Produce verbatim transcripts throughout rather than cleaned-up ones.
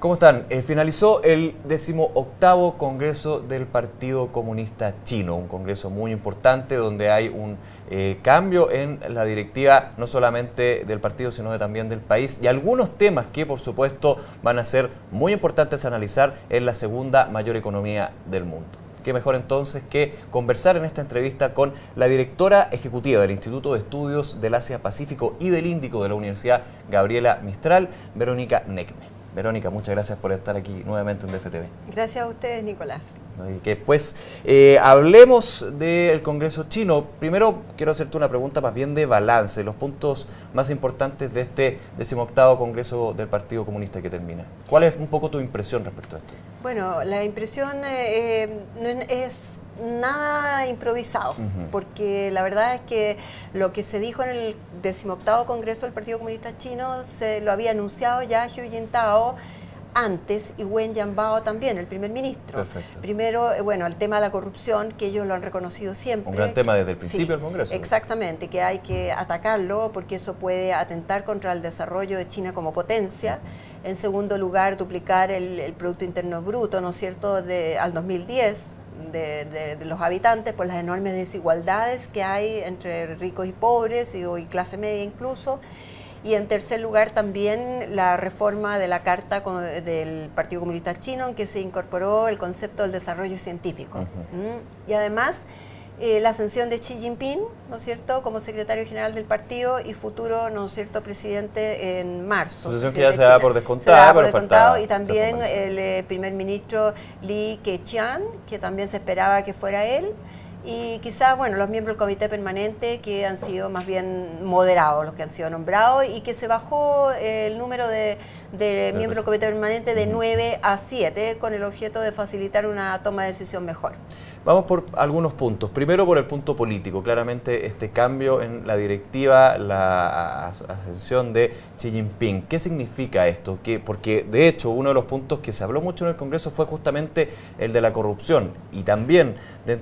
¿Cómo están? Eh, finalizó el decimoctavo Congreso del Partido Comunista Chino, un congreso muy importante donde hay un eh, cambio en la directiva no solamente del partido sino de, también del país, y algunos temas que por supuesto van a ser muy importantes a analizar en la segunda mayor economía del mundo. Qué mejor entonces que conversar en esta entrevista con la directora ejecutiva del Instituto de Estudios del Asia Pacífico y del Índico de la Universidad Gabriela Mistral, Verónica Neghme. Verónica, muchas gracias por estar aquí nuevamente en D F T V. Gracias a ustedes, Nicolás. Y que pues eh, hablemos del Congreso chino. Primero quiero hacerte una pregunta más bien de balance, los puntos más importantes de este decimoctavo Congreso del Partido Comunista que termina. ¿Cuál es un poco tu impresión respecto a esto? Bueno, la impresión eh, no es nada improvisado, uh-huh. porque la verdad es que lo que se dijo en el decimoctavo Congreso del Partido Comunista Chino se lo había anunciado ya Hu Jintao antes y Wen Yanbao también, el primer ministro. Perfecto. Primero, bueno, el tema de la corrupción, que ellos lo han reconocido siempre. Un gran tema desde el principio del Congreso. Exactamente, que hay que atacarlo porque eso puede atentar contra el desarrollo de China como potencia. En segundo lugar, duplicar el, el Producto Interno Bruto, ¿no es cierto?, de, al dos mil diez. De, de, de los habitantes por las enormes desigualdades que hay entre ricos y pobres y, y clase media incluso, y en tercer lugar también la reforma de la Carta con, del Partido Comunista Chino en que se incorporó el concepto del desarrollo científico. Uh-huh. ¿Mm? Y además eh, la ascensión de Xi Jinping, ¿no es cierto?, como secretario general del partido y futuro, ¿no es cierto?, presidente en marzo. Ascensión que ya se da por descontado, pero faltaba. Y también el eh, primer ministro Li Keqiang, que también se esperaba que fuera él. Y quizás, bueno, los miembros del comité permanente que han sido más bien moderados, los que han sido nombrados, y que se bajó eh, el número de, de miembros del comité permanente de nueve a siete con el objeto de facilitar una toma de decisión mejor. Vamos por algunos puntos. Primero por el punto político. Claramente este cambio en la directiva, la ascensión de Xi Jinping. ¿Qué significa esto? ¿Qué? Porque de hecho uno de los puntos que se habló mucho en el Congreso fue justamente el de la corrupción. Y también,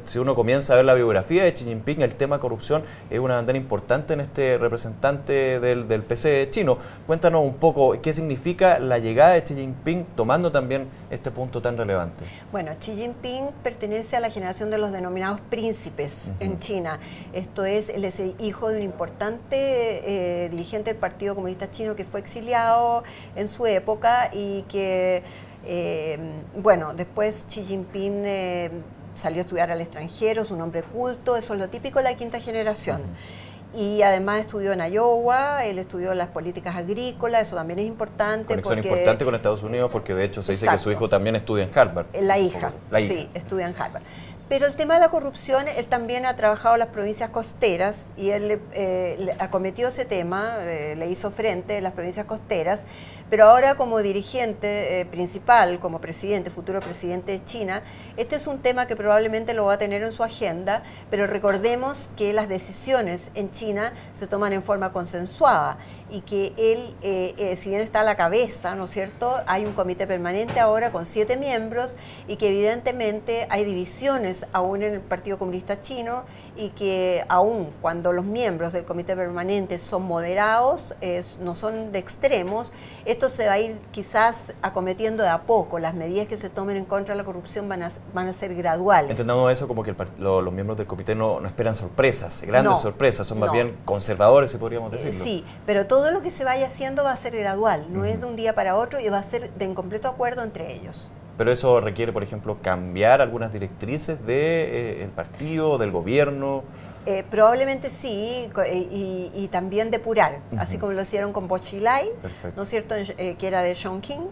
si uno comienza a ver la biografía de Xi Jinping, el tema corrupción es una bandera importante en este representante del, del P C chino. Cuéntanos un poco qué significa la llegada de Xi Jinping, tomando también este punto tan relevante. Bueno, Xi Jinping pertenece a la generación de los denominados príncipes uh-huh. en China. Esto es, él es hijo de un importante eh, dirigente del Partido Comunista Chino que fue exiliado en su época y que, eh, bueno, después Xi Jinping... Eh, salió a estudiar al extranjero, es un hombre culto, eso es lo típico de la quinta generación. Uh-huh. Y además estudió en Iowa, él estudió las políticas agrícolas, eso también es importante. Conexión porque... importante con Estados Unidos porque de hecho se Exacto. dice que su hijo también estudia en Harvard. La hija, la hija. sí, estudia en Harvard. Pero el tema de la corrupción, él también ha trabajado en las provincias costeras y él eh, acometió ese tema, eh, le hizo frente en las provincias costeras, pero ahora como dirigente eh, principal, como presidente, futuro presidente de China, este es un tema que probablemente lo va a tener en su agenda, pero recordemos que las decisiones en China se toman en forma consensuada y que él, eh, eh, si bien está a la cabeza, ¿no es cierto?, hay un comité permanente ahora con siete miembros y que evidentemente hay divisiones aún en el Partido Comunista Chino y que aún cuando los miembros del Comité Permanente son moderados, eh, no son de extremos, esto se va a ir quizás acometiendo de a poco. Las medidas que se tomen en contra de la corrupción van a, van a ser graduales. Entendamos eso como que el, lo, los miembros del Comité no, no esperan sorpresas, grandes no, sorpresas, son más no. bien conservadores, si podríamos decirlo. Eh, sí, pero todo lo que se vaya haciendo va a ser gradual, no uh-huh. es de un día para otro y va a ser de en completo acuerdo entre ellos. Pero eso requiere, por ejemplo, cambiar algunas directrices del de, eh, partido, del gobierno. Eh, probablemente sí, y, y también depurar, uh-huh. así como lo hicieron con Bochilai, ¿no es cierto?, eh, que era de Chongqing.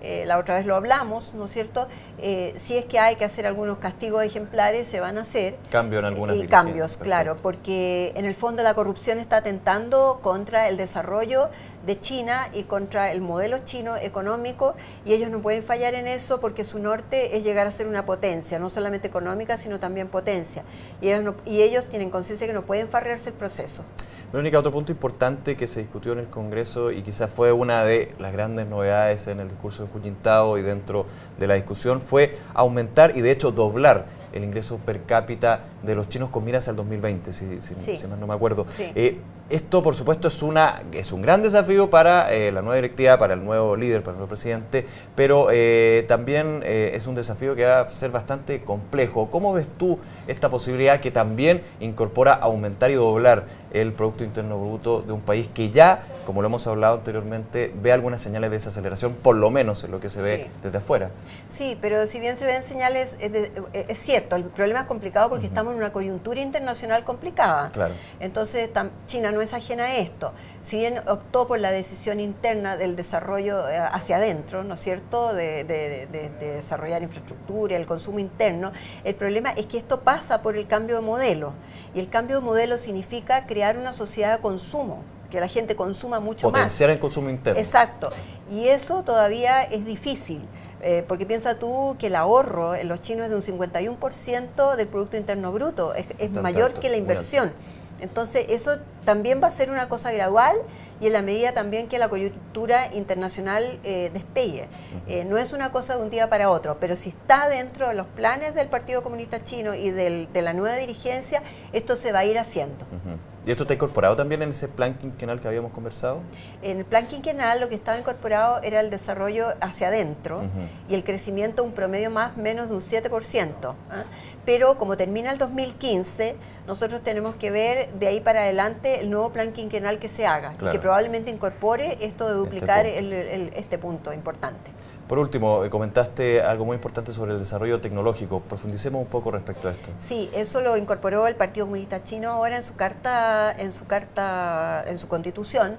Eh, la otra vez lo hablamos, ¿no es cierto? Eh, si es que hay que hacer algunos castigos ejemplares, se van a hacer. Cambio en algunas direcciones. Cambios, perfecto. Claro, porque en el fondo la corrupción está atentando contra el desarrollo de China y contra el modelo chino económico, y ellos no pueden fallar en eso porque su norte es llegar a ser una potencia, no solamente económica, sino también potencia. Y ellos, no, y ellos tienen conciencia que no pueden farrearse el proceso. Verónica, otro punto importante que se discutió en el Congreso y quizás fue una de las grandes novedades en el discurso de Hu Jintao y dentro de la discusión fue aumentar y de hecho doblar el ingreso per cápita de los chinos con miras al dos mil veinte, si, si, sí. si más no me acuerdo. Sí. Eh, esto, por supuesto, es, una, es un gran desafío para eh, la nueva directiva, para el nuevo líder, para el nuevo presidente, pero eh, también eh, es un desafío que va a ser bastante complejo. ¿Cómo ves tú esta posibilidad que también incorpora aumentar y doblar el Producto Interno Bruto de un país que ya, como lo hemos hablado anteriormente, ve algunas señales de desaceleración, por lo menos en lo que se ve sí. desde afuera? Sí, pero si bien se ven señales, es, de, es cierto, el problema es complicado porque uh-huh. estamos en una coyuntura internacional complicada. Claro. Entonces, tam, China no es ajena a esto. Si bien optó por la decisión interna del desarrollo hacia adentro, ¿no es cierto?, de, de, de, de desarrollar infraestructura, el consumo interno, el problema es que esto pasa por el cambio de modelo. Y el cambio de modelo significa crear una sociedad de consumo, que la gente consuma mucho más. Potenciar el consumo interno. Exacto. Y eso todavía es difícil. Eh, porque piensa tú que el ahorro en los chinos es de un cincuenta y uno por ciento del Producto Interno Bruto, es, es mayor alto, que la inversión. Entonces eso también va a ser una cosa gradual y en la medida también que la coyuntura internacional eh, despegue. Eh, no es una cosa de un día para otro, pero si está dentro de los planes del Partido Comunista Chino y del, de la nueva dirigencia, esto se va a ir haciendo. Uh-huh. ¿Y esto está incorporado también en ese plan quinquenal que habíamos conversado? En el plan quinquenal lo que estaba incorporado era el desarrollo hacia adentro uh-huh. y el crecimiento un promedio más menos de un siete por ciento. ¿eh? Pero como termina el dos mil quince, nosotros tenemos que ver de ahí para adelante el nuevo plan quinquenal que se haga, claro. que probablemente incorpore esto de duplicar este punto, el, el, este punto importante. Por último, comentaste algo muy importante sobre el desarrollo tecnológico. Profundicemos un poco respecto a esto. Sí, eso lo incorporó el Partido Comunista Chino ahora en su carta, en su carta, en su constitución,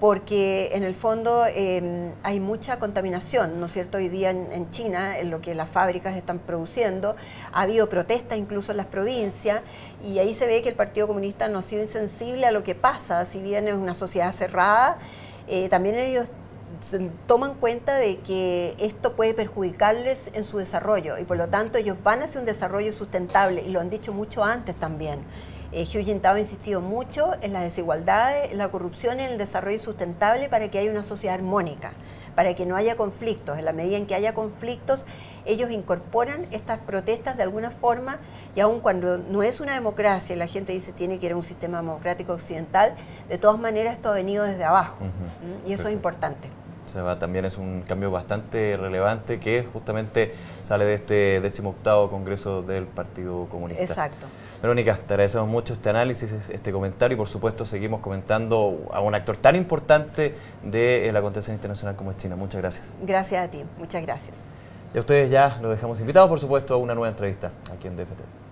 porque en el fondo eh, hay mucha contaminación, ¿no es cierto?, hoy día en, en China, en lo que las fábricas están produciendo. Ha habido protestas incluso en las provincias y ahí se ve que el Partido Comunista no ha sido insensible a lo que pasa. Si bien es una sociedad cerrada, eh, también ellos toman cuenta de que esto puede perjudicarles en su desarrollo y por lo tanto ellos van hacia un desarrollo sustentable y lo han dicho mucho antes también. Eh, Hu Jintao ha insistido mucho en las desigualdades, en la corrupción, en el desarrollo sustentable para que haya una sociedad armónica, para que no haya conflictos. En la medida en que haya conflictos, ellos incorporan estas protestas de alguna forma y aun cuando no es una democracia, la gente dice tiene que ir a un sistema democrático occidental, de todas maneras esto ha venido desde abajo uh-huh. y eso Perfecto. Es importante. Se va, también es un cambio bastante relevante que justamente sale de este decimoctavo Congreso del Partido Comunista. Exacto. Verónica, te agradecemos mucho este análisis, este comentario y por supuesto seguimos comentando a un actor tan importante de la acontecer internacional como es China. Muchas gracias. Gracias a ti, muchas gracias. Y a ustedes ya los dejamos invitados por supuesto a una nueva entrevista aquí en D F T.